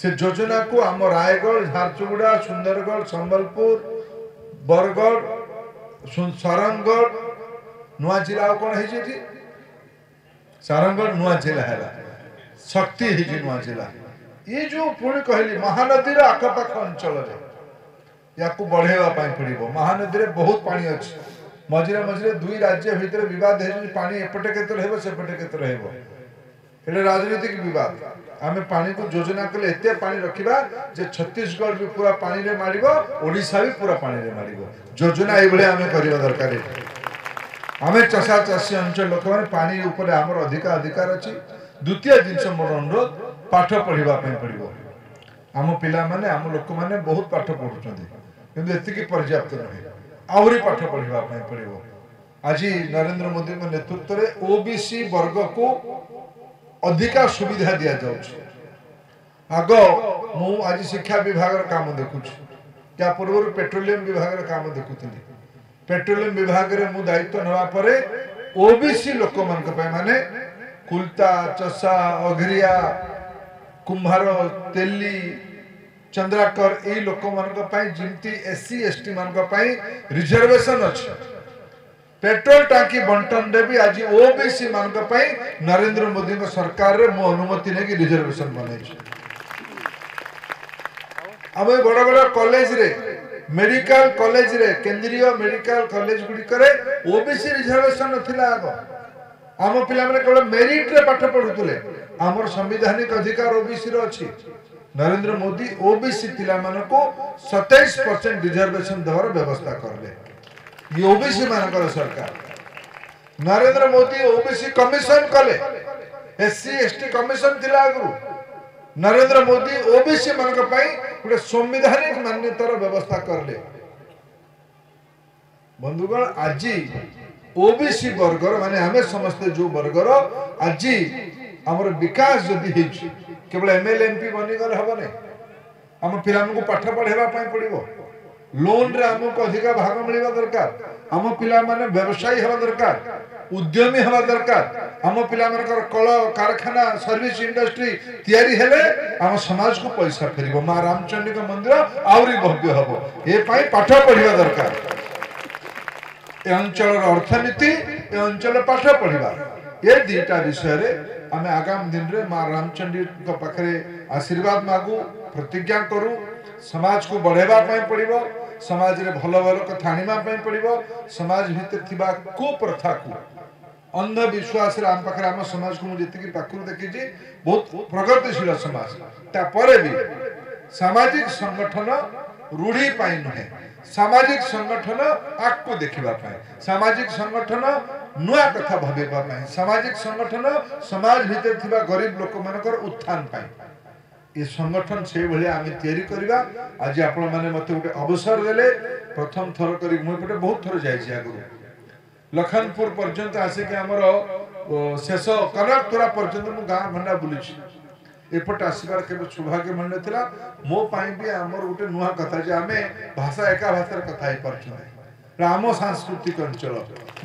से योजना को आम रायगढ़ झारसुगुड़ा सुंदरगढ़ संबलपुर बरगढ़ सारंगढ़ नुआ जिला कौन है सारंगढ़ नुआ जिला है शक्ति है नुआ जिला ये जो पुणी कहली महानदी आखपाख अंचल या बढ़ेवाई पड़ो महानदी में बहुत पानी अच्छे मझे मझे दुई राज्य भितर बद पानी एपटे केतर सेपटे केतर है राजनीतिक बद आम पानी को योजना कले एत पानी रखा जे छत्तीसगढ़ भी पूरा पानी रे मारिबो ओडिशा भी पूरा पानी रे मारिबो योजना ये आम करवा दरकार आम चाषा चाषी अंचल लोक मैंने पानी उपर आमर अधिका अधिकार अच्छी द्वितीय जिनस मोर अनुरोध पाठ पढ़ाई पड़ो आम पिला माने आम लोक मैंने बहुत पाठ पढ़ुछन्ति किंतु एतिकी पर्याप्त नहे आहुरी पाठ पढ़ाई पड़ो आज नरेंद्र मोदी नेतृत्व में ओबीसी वर्ग को अधिका सुविधा दि जाऊँ आग मु आज शिक्षा विभाग काम देखुच क्या पूर्व पेट्रोलियम विभाग काम देखुली पेट्रोलियम विभाग में मु दायित्व नापर ओबीसी लोक माने कुलता चषा अघरिया कुम्हार तेली चंद्राकर ये लोक मानी जमी एससी एसटी मानी रिजर्वेशन अच्छे पेट्रोल टांकी बंटन रे भी आज ओबीसी मान नरेंद्र मोदी सरकार रे मो अनुमति लेकिन रिजर्वेशन बन बड़ बड़ कॉलेज रे मेडिकल कॉलेज रे केंद्रीय मेडिकल कॉलेज गुड़ी ओबीसी रिजर्वेशन ना आग आम पे केवल मेरीट रे पाठ पढ़ुले आमर संवैधानिक अधिकार ओबीसी रो अछि नरेंद्र मोदी ओबीसी पिला मानको 27% रिजर्वेशन देवार व्यवस्था करले ये ओबीसी मानकर सरकार नरेंद्र मोदी ओबीसी कमिशन कले एससी एसटी कमिशन थिला आगु नरेंद्र मोदी ओबीसी मानक पई गोटे संवैधानिक मान्यतार व्यवस्था करले बंधुगण आज ओबीसी वर्गर माने हमें समस्ते जो वर्गर आज आमर विकास जदि हेछि केवल एमएलए एमपी बनि गले हबने हम पिलान को पाठ पढ़ेबा पई पड़िबो लोन रे आमको अधिका भाग मिलवा दरकार आम पिला माने व्यवसायी हवा दरकार उद्यमी हवा दरकार आम पिला मानकर कल कारखाना सर्विस इंडस्ट्री तैयारी हेले आम समाज को पैसा फेरिबो मां रामचंडी का मंदिर आउरी भव्य हबो ए पाई पाठ पढ़िबा दरकार ए अंचल अर्थनीति ए अंचल पाठ पढ़िबा ए दीटा विषय रे आम आगामी दिन रे मां रामचंडी को पाखरे आशीर्वाद मागू प्रतिज्ञा करू समाज को बढ़ेबा पई पड़िबो समाज रे भलो भलो कथा आनिबा पई पड़िबो समाज भितर थिबा कुप्रथा को अंध विश्वास रे आम पाखरे आम समाज को जेतिकी पाखरु देखि जे बहुत प्रगतिशील समाज ता परे भी सामाजिक संगठन रूढ़ी पाई नहे सामाजिक संगठन आकु देखिबा पाए सामाजिक संगठन नुआ कथा भाबेबा पाए सामाजिक संगठन समाज भितर थिबा गरीब लोक मानकर उत्थान पाए ये संगठन से भाई आम या आज आप मत गोटे अवसर देले प्रथम थर कर मुझे बहुत थर जाइए आगुरी लखनपुर पर्यंत आसिक आमर शेष कनकतोरा पर्यंत मुझे गाँ भंडा बुली एपट आसबार के सौभाग्य मिलता मोपाई भी आमर गोटे नुआ कथा जे आम भाषा एका भाषा कथा पार्टी राम सांस्कृतिक अंचल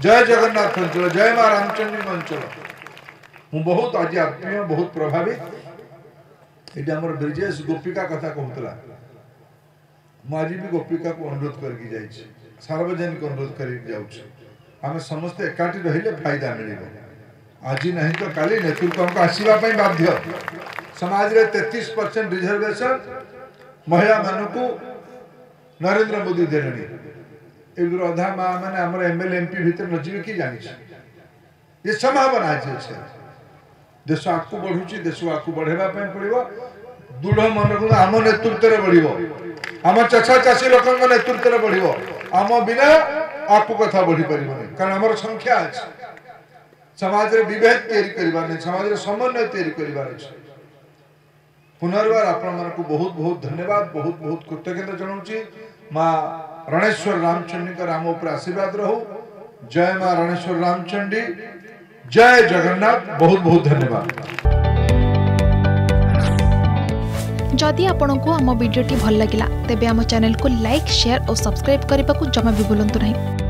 जय जगन्नाथ अंचल जय माँ रामचंडी अंचल मुझ बहुत आज आत्मीय बहुत प्रभावित ये आम ब्रिजेश गोपिका कथा कहूला मुझे भी गोपिका को अनुरोध करके सार्वजनिक अनुरोध करें समस्ते एकाठी रहिले फायदा मिल आज नहीं तो काली नेतृत्व को आसवाई बाध्य समाज में 33% रिजर्वेशन महिला मानू नरेंद्र मोदी देने अधा माँ मैंने एमएलए एमपी भीतर नजीबे कि जानी ये संभावना आज अच्छे देश आगू बढ़ुची देश आगू बढ़ेबा पई पड़िबो दृढ़ मन को आम नेतृत्व रे बढ़िबो आम चाचा चाषी लोक नेतृत्व रे बढ़िबो आम बिना आपको कथा बढ़ी परिबो नै कारण हमर संख्या अछि समाज रे विभेद तैयारी करबा नै समाज रे समन्वय तैयारी करबा अछि पुनर्वार आपन मन को बहुत बहुत धन्यवाद बहुत बहुत कृतज्ञता जणाउची मां रणेश्वर रामचंडी का राम ऊपर आशीर्वाद रहू जय मां रणेश्वर रामचंडी जय जगन्नाथ बहुत बहुत धन्यवाद जदि आपंक आम भिडी भल लगा तेब चैनल को लाइक शेयर और सब्सक्राइब करने को जमा भी भूलु नहीं।